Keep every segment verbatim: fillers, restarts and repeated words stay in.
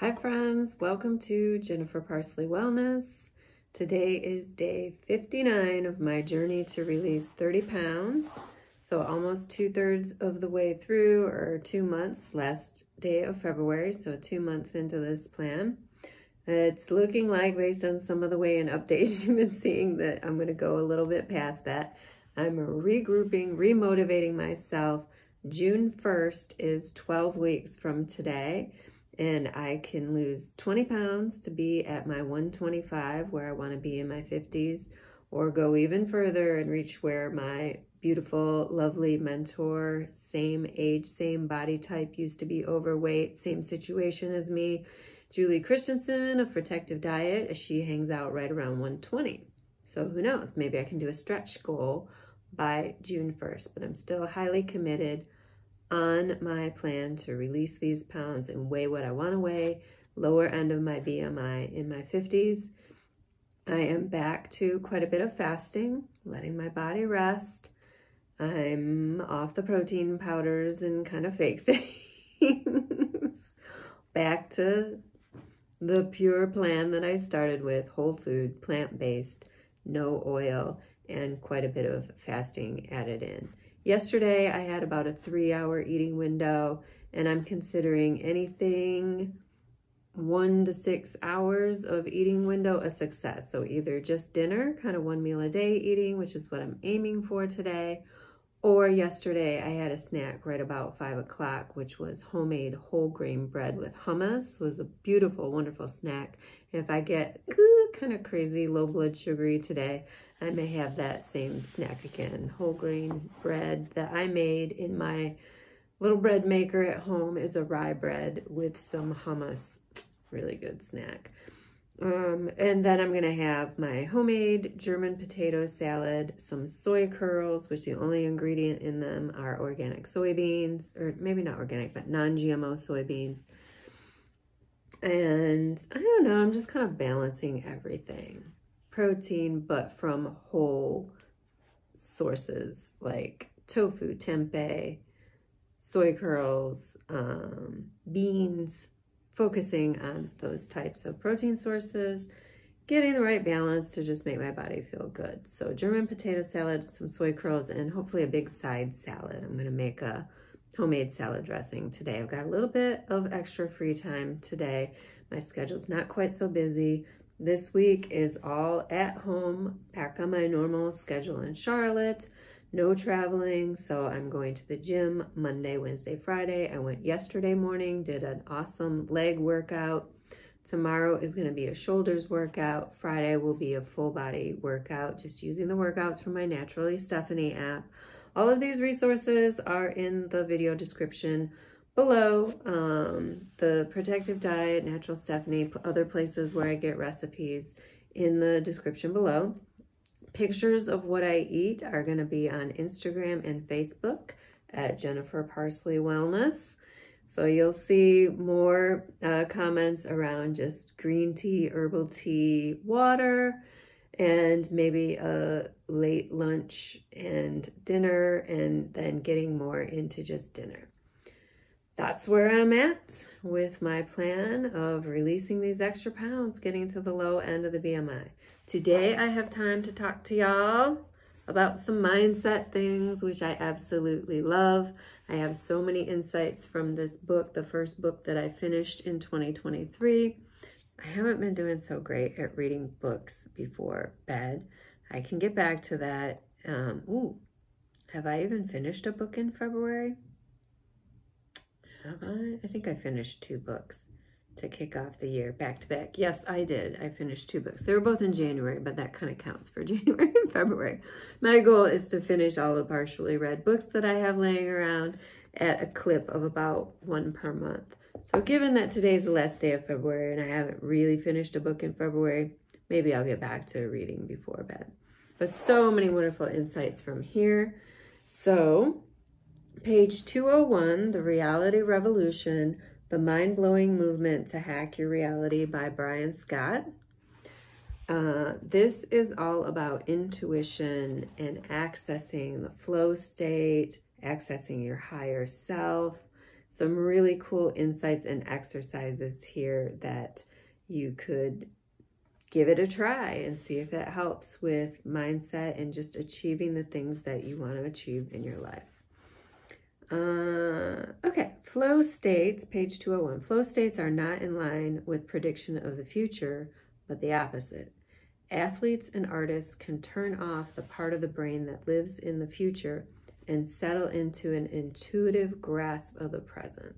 Hi friends, welcome to Jennifer Parsley Wellness. Today is day fifty-nine of my journey to release thirty pounds. So almost two thirds of the way through, or two months, last day of February. So two months into this plan. It's looking like, based on some of the weigh-in updates you've been seeing, that I'm gonna go a little bit past that. I'm regrouping, remotivating myself. June first is twelve weeks from today. And I can lose twenty pounds to be at my one twenty-five, where I want to be in my fifties, or go even further and reach where my beautiful, lovely mentor, same age, same body type, used to be overweight, same situation as me, Julie Christensen of Protective Diet. She hangs out right around one twenty. So who knows? Maybe I can do a stretch goal by June first, but I'm still highly committed on my plan to release these pounds and weigh what I want to weigh, lower end of my B M I in my fifties. I am back to quite a bit of fasting, letting my body rest. I'm off the protein powders and kind of fake things. Back to the pure plan that I started with, whole food, plant-based, no oil, and quite a bit of fasting added in. Yesterday, I had about a three-hour eating window, and I'm considering anything one to six hours of eating window a success. So either just dinner, kind of one meal a day eating, which is what I'm aiming for today, or yesterday I had a snack right about five o'clock, which was homemade whole grain bread with hummus. It was a beautiful, wonderful snack. And if I get kind of crazy low blood sugary today, I may have that same snack again. Whole grain bread that I made in my little bread maker at home is a rye bread with some hummus. Really good snack. Um, and then I'm gonna have my homemade German potato salad, some soy curls, which the only ingredient in them are organic soybeans, or maybe not organic, but non-G M O soybeans. And I don't know, I'm just kind of balancing everything. Protein, but from whole sources like tofu, tempeh, soy curls, um, beans, focusing on those types of protein sources, getting the right balance to just make my body feel good. So German potato salad, some soy curls, and hopefully a big side salad. I'm gonna make a homemade salad dressing today. I've got a little bit of extra free time today. My schedule's not quite so busy. This week is all at home, back on my normal schedule in Charlotte, no traveling. So I'm going to the gym Monday, Wednesday, Friday. I went yesterday morning, did an awesome leg workout. Tomorrow is gonna be a shoulders workout. Friday will be a full body workout, just using the workouts from my Naturally Stefanie app. All of these resources are in the video description below. Um, the Protective Diet, Natural Stefanie, other places where I get recipes, in the description below. Pictures of what I eat are going to be on Instagram and Facebook at Jennifer Parsley Wellness. So you'll see more uh, comments around just green tea, herbal tea, water, and maybe a late lunch and dinner, and then getting more into just dinner. That's where I'm at with my plan of releasing these extra pounds, getting to the low end of the B M I. Today I have time to talk to y'all about some mindset things, which I absolutely love. I have so many insights from this book, the first book that I finished in twenty twenty-three. I haven't been doing so great at reading books before bed. I can get back to that. Um, ooh, have I even finished a book in February? Have I? I think I finished two books to kick off the year back to back. Yes, I did. I finished two books. They were both in January, but that kind of counts for January and February. My goal is to finish all the partially read books that I have laying around at a clip of about one per month. So given that today's the last day of February and I haven't really finished a book in February, maybe I'll get back to reading before bed. But so many wonderful insights from here. So page two oh one, The Reality Revolution, The Mind-Blowing Movement to Hack Your Reality by Brian Scott. Uh, this is all about intuition and accessing the flow state, accessing your higher self. some really cool insights and exercises here that you could give it a try and see if it helps with mindset and just achieving the things that you want to achieve in your life. Uh, okay, flow states, page two oh one. Flow states are not in line with prediction of the future, but the opposite. Athletes and artists can turn off the part of the brain that lives in the future and settle into an intuitive grasp of the present.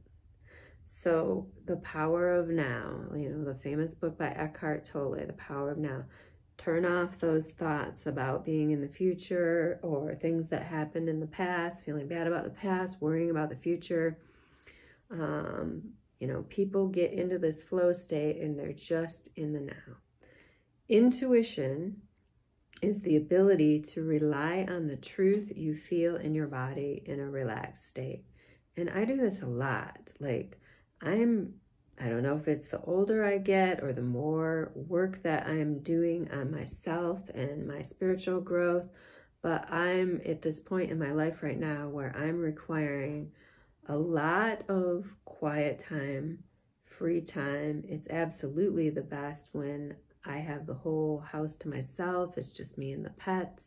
So the power of now, you know, the famous book by Eckhart Tolle, The Power of Now. Turn off those thoughts about being in the future or things that happened in the past, feeling bad about the past, worrying about the future. Um, you know, people get into this flow state and they're just in the now. Intuition is the ability to rely on the truth you feel in your body in a relaxed state. And I do this a lot. Like, I'm, I don't know if it's the older I get or the more work that I'm doing on myself and my spiritual growth, but I'm at this point in my life right now where I'm requiring a lot of quiet time, free time. It's absolutely the best when I have the whole house to myself. It's just me and the pets.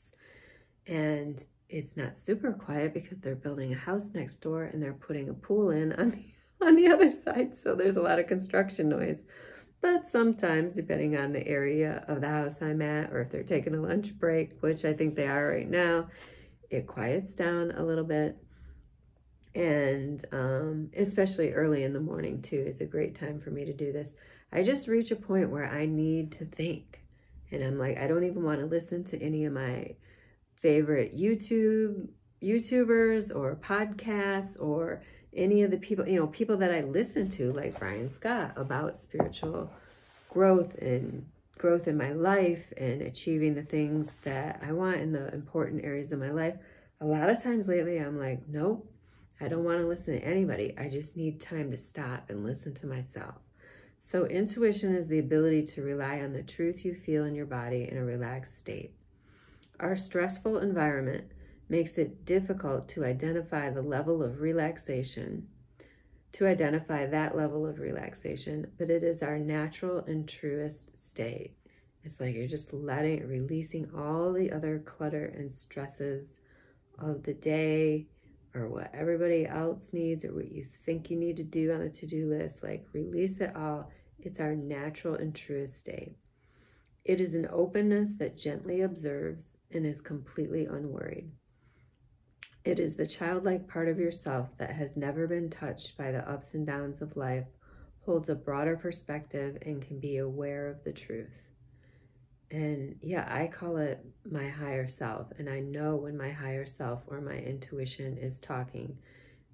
And it's not super quiet because they're building a house next door and they're putting a pool in on the on the other side, so there's a lot of construction noise. But sometimes, depending on the area of the house I'm at, or if they're taking a lunch break, which I think they are right now, it quiets down a little bit. And um, especially early in the morning too is a great time for me to do this. I just reach a point where I need to think, and I'm like, I don't even want to listen to any of my favorite YouTube YouTubers or podcasts or any of the people, you know, people that I listen to, like Brian Scott, about spiritual growth and growth in my life and achieving the things that I want in the important areas of my life. A lot of times lately, I'm like, nope, I don't want to listen to anybody. I just need time to stop and listen to myself. So intuition is the ability to rely on the truth you feel in your body in a relaxed state. Our stressful environment makes it difficult to identify the level of relaxation, to identify that level of relaxation, but it is our natural and truest state. It's like you're just letting, releasing all the other clutter and stresses of the day or what everybody else needs or what you think you need to do on the to-do list. Like, release it all. It's our natural and truest state. It is an openness that gently observes and is completely unworried. It is the childlike part of yourself that has never been touched by the ups and downs of life, holds a broader perspective, and can be aware of the truth. And yeah, I call it my higher self, and I know when my higher self or my intuition is talking,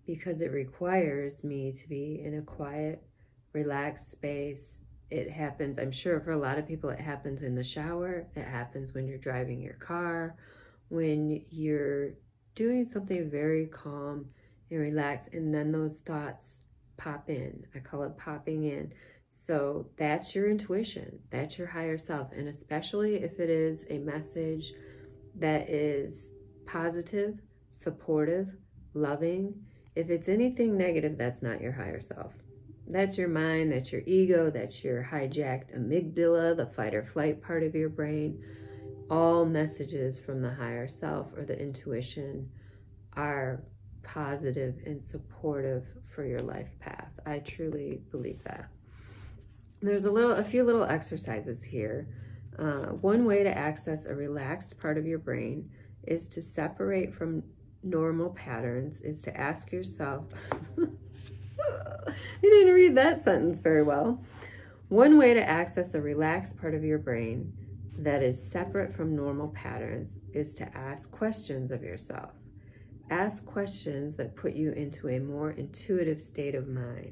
because it requires me to be in a quiet, relaxed space. It happens, I'm sure for a lot of people, it happens in the shower. It happens when you're driving your car, when you're doing something very calm and relaxed, and then those thoughts pop in. I call it popping in. So that's your intuition. That's your higher self. And especially if it is a message that is positive, supportive, loving. If it's anything negative, that's not your higher self. That's your mind, that's your ego, that's your hijacked amygdala, the fight or flight part of your brain. All messages from the higher self or the intuition are positive and supportive for your life path. I truly believe that. There's a little, a few little exercises here. Uh, one way to access a relaxed part of your brain is to separate from normal patterns, is to ask yourself, I didn't read that sentence very well. One way to access a relaxed part of your brain that is separate from normal patterns is to ask questions of yourself. Ask questions that put you into a more intuitive state of mind.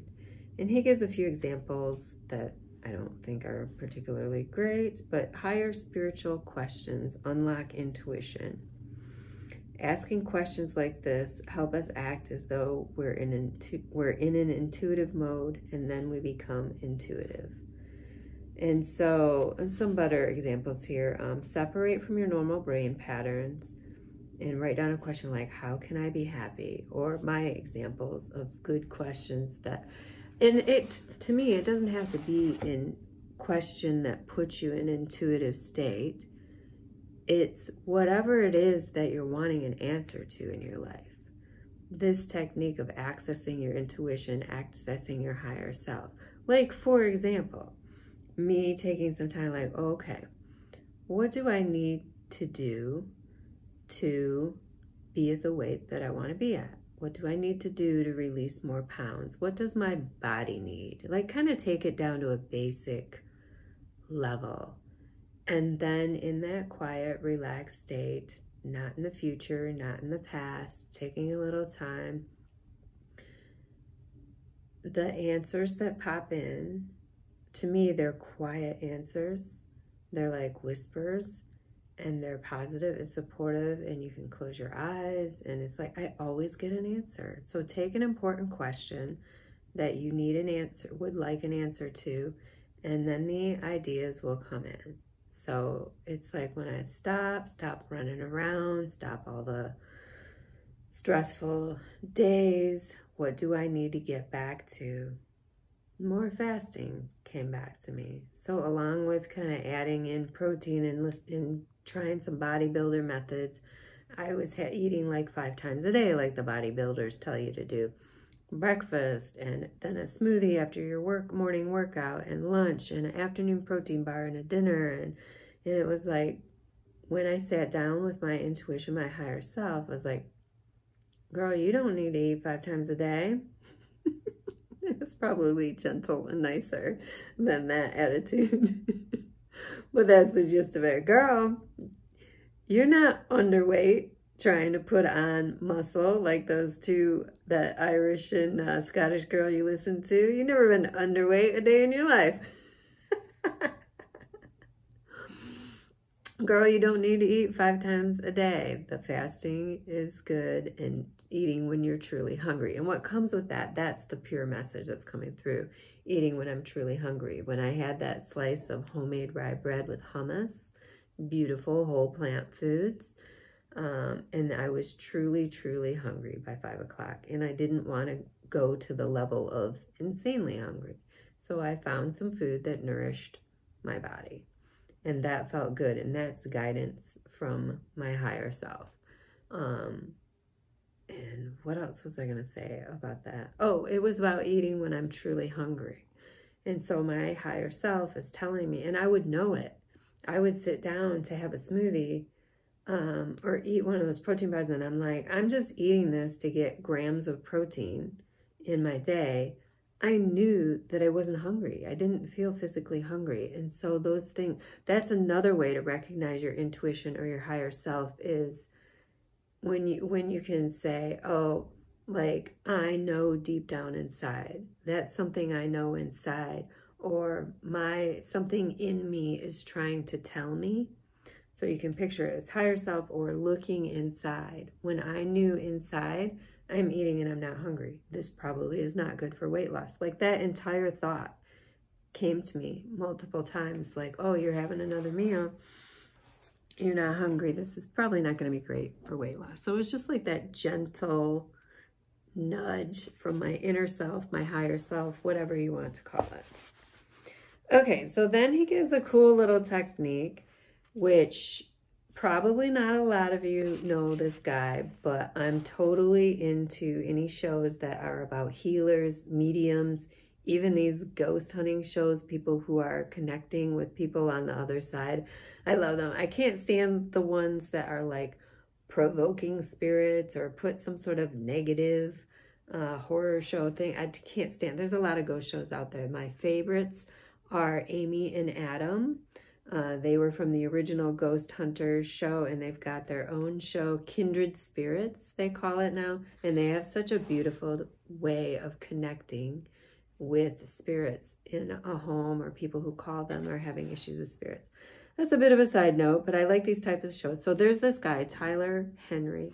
And he gives a few examples that I don't think are particularly great, but higher spiritual questions unlock intuition. Asking questions like this help us act as though we're in an, we're in an intuitive mode, and then we become intuitive. And so, and some better examples here, um, separate from your normal brain patterns, and write down a question like, how can I be happy? Or my examples of good questions that, and it, to me, it doesn't have to be in question that puts you in an intuitive state. It's whatever it is that you're wanting an answer to in your life. This technique of accessing your intuition, accessing your higher self. Like, for example, me taking some time like, okay, what do I need to do to be at the weight that I want to be at? What do I need to do to release more pounds? What does my body need? Like, kind of take it down to a basic level. And then in that quiet, relaxed state, not in the future, not in the past, taking a little time, the answers that pop in, to me, they're quiet answers. They're like whispers, and they're positive and supportive, and you can close your eyes, and it's like, I always get an answer. So take an important question that you need an answer, would like an answer to, and then the ideas will come in. So it's like, when I stop, stop running around, stop all the stressful days, what do I need to get back to? More fasting came back to me. So along with kind of adding in protein and, and trying some bodybuilder methods, I was ha eating like five times a day, like the bodybuilders tell you to do. Breakfast, and then a smoothie after your work morning workout, and lunch, and an afternoon protein bar, and a dinner. And, and it was like, when I sat down with my intuition, my higher self, I was like, girl, you don't need to eat five times a day. It's probably gentle and nicer than that attitude. But that's the gist of it. Girl, you're not underweight trying to put on muscle like those two, that Irish and uh, Scottish girl you listen to. You've never been underweight a day in your life. Girl, you don't need to eat five times a day. The fasting is good, and eating when you're truly hungry. And what comes with that, that's the pure message that's coming through. Eating when I'm truly hungry. When I had that slice of homemade rye bread with hummus, beautiful whole plant foods, um, and I was truly, truly hungry by five o'clock. And I didn't want to go to the level of insanely hungry. So I found some food that nourished my body. And that felt good. And that's guidance from my higher self. Um, And what else was I going to say about that? Oh, it was about eating when I'm truly hungry. And so my higher self is telling me, and I would know it. I would sit down to have a smoothie um, or eat one of those protein bars, and I'm like, I'm just eating this to get grams of protein in my day. I knew that I wasn't hungry. I didn't feel physically hungry. And so those things, that's another way to recognize your intuition or your higher self is, When you, when you can say, oh, like, I know deep down inside, that's something I know inside, or my, something in me is trying to tell me. So you can picture it as higher self or looking inside. When I knew inside, I'm eating and I'm not hungry. This probably is not good for weight loss. Like, that entire thought came to me multiple times, like, oh, you're having another meal. You're not hungry. This is probably not going to be great for weight loss. So it was just like that gentle nudge from my inner self, my higher self, whatever you want to call it. Okay, so then he gives a cool little technique, which probably not a lot of you know this guy, but I'm totally into any shows that are about healers, mediums, even these ghost hunting shows, people who are connecting with people on the other side. I love them. I can't stand the ones that are like provoking spirits or put some sort of negative uh, horror show thing. I can't stand. There's a lot of ghost shows out there. My favorites are Amy and Adam. Uh, they were from the original Ghost Hunters show, and they've got their own show, Kindred Spirits, they call it now. And they have such a beautiful way of connecting with spirits in a home, or people who call them are having issues with spirits. That's a bit of a side note, but I like these types of shows. So there's this guy, Tyler Henry,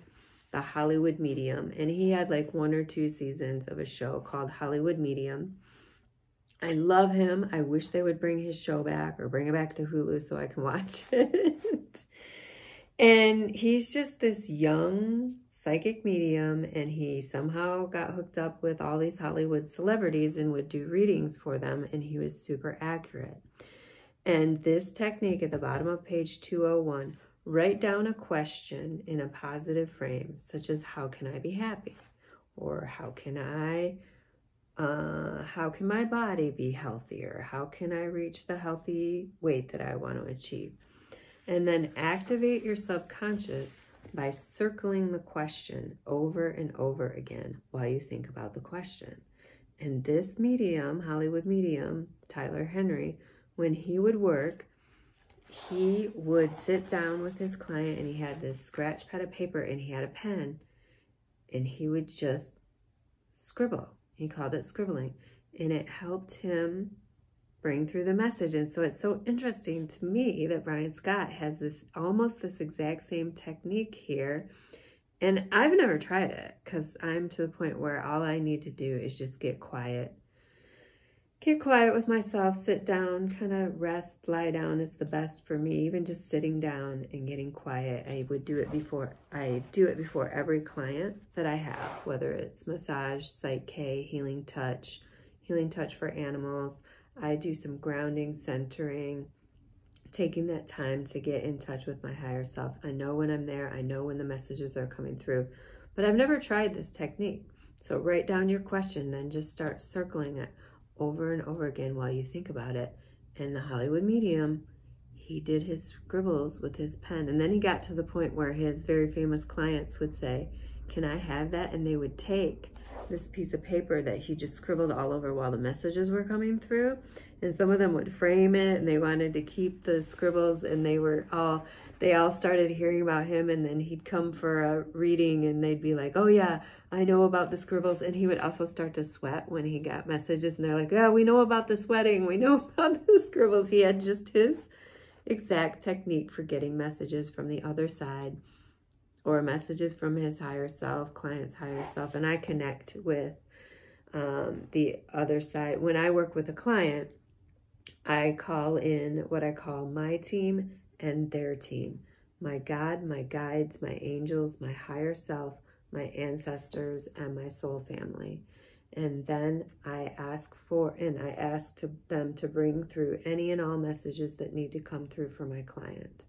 the Hollywood Medium, and he had like one or two seasons of a show called Hollywood Medium. I love him. I wish they would bring his show back, or bring it back to Hulu so I can watch it. And he's just this young psychic medium, and he somehow got hooked up with all these Hollywood celebrities and would do readings for them, and he was super accurate. And this technique at the bottom of page two oh one, write down a question in a positive frame, such as how can I be happy? Or how can I, uh, how can my body be healthier? How can I reach the healthy weight that I want to achieve? And then activate your subconscious by circling the question over and over again while you think about the question. And this medium, Hollywood medium, Tyler Henry, when he would work, he would sit down with his client, and he had this scratch pad of paper, and he had a pen, and he would just scribble. He called it scribbling, and it helped him bring through the message. And so it's so interesting to me that Brian Scott has this almost this exact same technique here, and I've never tried it because I'm to the point where all I need to do is just get quiet. Get quiet with myself, sit down, kind of rest, lie down is the best for me. Even just sitting down and getting quiet. I would do it before, I do it before every client that I have, whether it's massage, Psych K, Healing Touch, Healing Touch for animals. I do some grounding, centering, taking that time to get in touch with my higher self. I know when I'm there, I know when the messages are coming through, but I've never tried this technique. So write down your question, then just start circling it over and over again while you think about it. And the Hollywood medium, he did his scribbles with his pen. And then he got to the point where his very famous clients would say, can I have that? And they would take this piece of paper that he just scribbled all over while the messages were coming through. And some of them would frame it, and they wanted to keep the scribbles, and they were all, they all started hearing about him. And then he'd come for a reading, and they'd be like, oh yeah, I know about the scribbles. And he would also start to sweat when he got messages, and they're like, yeah, we know about the sweating. We know about the scribbles. He had just his exact technique for getting messages from the other side, or messages from his higher self, client's higher self. And I connect with um, the other side. When I work with a client, I call in what I call my team and their team. My God, my guides, my angels, my higher self, my ancestors, and my soul family. And then I ask for, and I ask to them to bring through any and all messages that need to come through for my client.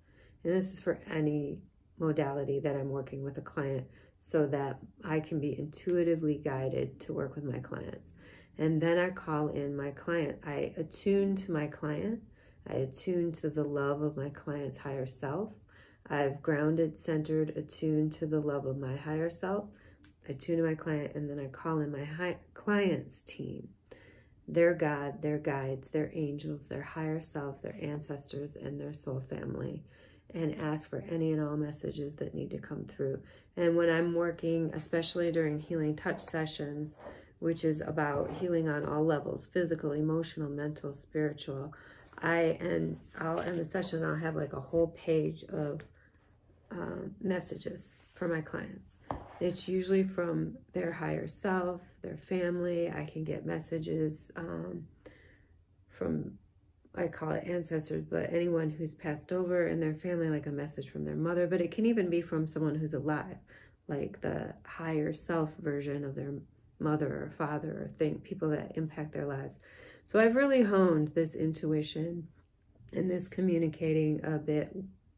And this is for any modality that I'm working with a client, so that I can be intuitively guided to work with my clients. And then I call in my client. I attune to my client. I attune to the love of my client's higher self. I've grounded, centered, attuned to the love of my higher self. I tune to my client, and then I call in my high client's team, their God, their guides, their angels, their higher self, their ancestors, and their soul family, and ask for any and all messages that need to come through. And when I'm working, especially during Healing Touch sessions, which is about healing on all levels, physical, emotional, mental, spiritual, I and I'll end the session, I'll have like a whole page of um, messages for my clients. It's usually from their higher self, their family. I can get messages um, from, I call it ancestors, but anyone who's passed over in their family, like a message from their mother, but it can even be from someone who's alive, like the higher self version of their mother or father or thing, people that impact their lives. So I've really honed this intuition and this communicating a bit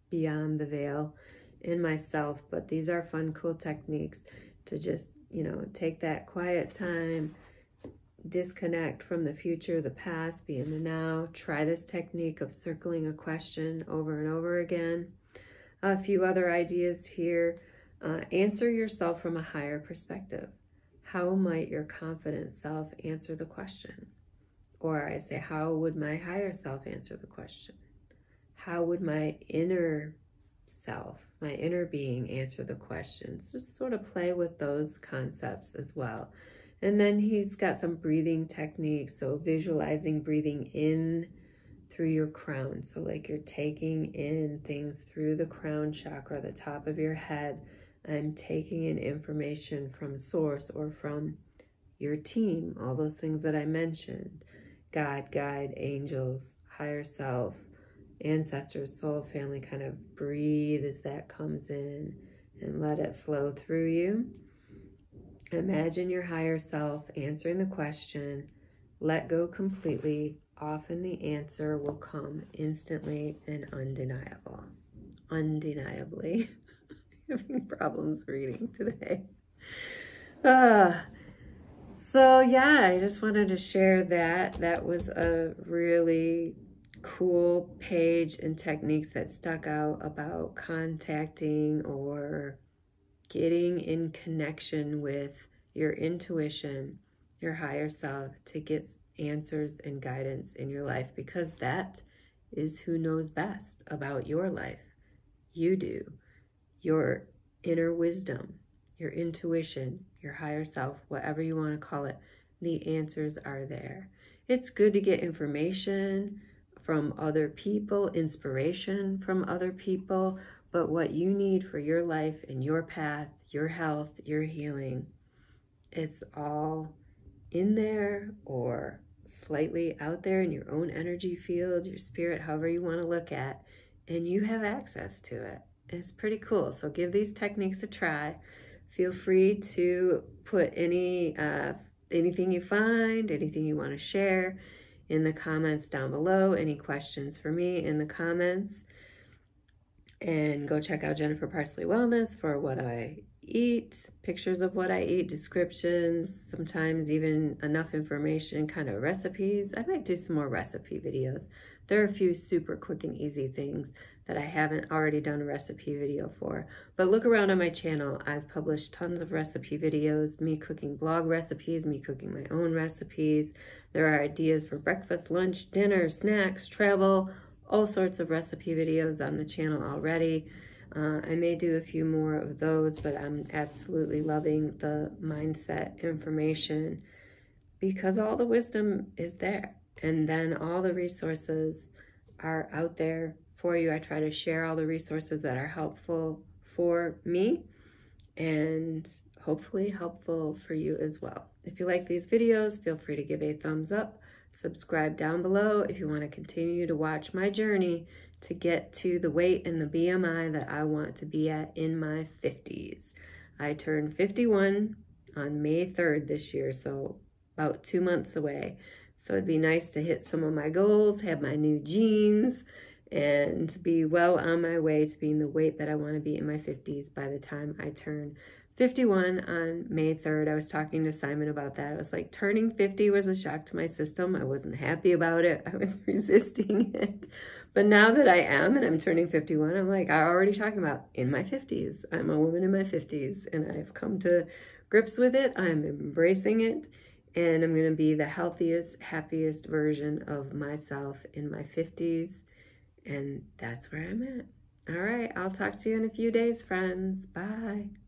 beyond the veil in myself, but these are fun, cool techniques to just, you know, take that quiet time, disconnect from the future, the past, be in the now. Try this technique of circling a question over and over again. A few other ideas here. Uh, answer yourself from a higher perspective. How might your confident self answer the question? Or I say, how would my higher self answer the question? How would my inner self, my inner being, answer the questions? Just sort of play with those concepts as well. And then he's got some breathing techniques. So visualizing breathing in through your crown. So like you're taking in things through the crown chakra, the top of your head. I'm taking in information from source or from your team. All those things that I mentioned. God, guide, angels, higher self, ancestors, soul, family. Kind of breathe as that comes in and let it flow through you. Imagine your higher self answering the question, let go completely. Often the answer will come instantly and undeniable. Undeniably. Having problems reading today. Uh, so yeah, I just wanted to share that. That was a really cool page and techniques that stuck out about contacting or getting in connection with your intuition, your higher self, to get answers and guidance in your life, because that is who knows best about your life. You do. Your inner wisdom, your intuition, your higher self, whatever you want to call it, the answers are there. It's good to get information from other people, inspiration from other people, but what you need for your life and your path, your health, your healing, it's all in there or slightly out there in your own energy field, your spirit, however you want to look at, and you have access to it. It's pretty cool. So give these techniques a try. Feel free to put any uh, anything you find, anything you want to share in the comments down below, any questions for me in the comments. And go check out Jennifer Parsley Wellness for what I eat, pictures of what I eat, descriptions, sometimes even enough information, kind of recipes. I might do some more recipe videos. There are a few super quick and easy things that I haven't already done a recipe video for, but look around on my channel. I've published tons of recipe videos, me cooking blog recipes, me cooking my own recipes. There are ideas for breakfast, lunch, dinner, snacks, travel, all sorts of recipe videos on the channel already. Uh, I may do a few more of those, but I'm absolutely loving the mindset information because all the wisdom is there. And then all the resources are out there for you. I try to share all the resources that are helpful for me and hopefully helpful for you as well. If you like these videos, feel free to give a thumbs up. Subscribe down below if you want to continue to watch my journey to get to the weight and the B M I that I want to be at in my fifties. I turned fifty-one on May third this year, so about two months away. So it'd be nice to hit some of my goals, have my new jeans, and be well on my way to being the weight that I want to be in my fifties by the time I turn fifty-one on May third. I was talking to Simon about that. I was like, turning fifty was a shock to my system. I wasn't happy about it. I was resisting it. But now that I am and I'm turning fifty-one, I'm like, I'm already talking about in my fifties. I'm a woman in my fifties and I've come to grips with it. I'm embracing it and I'm going to be the healthiest, happiest version of myself in my fifties. And that's where I'm at. All right. I'll talk to you in a few days, friends. Bye.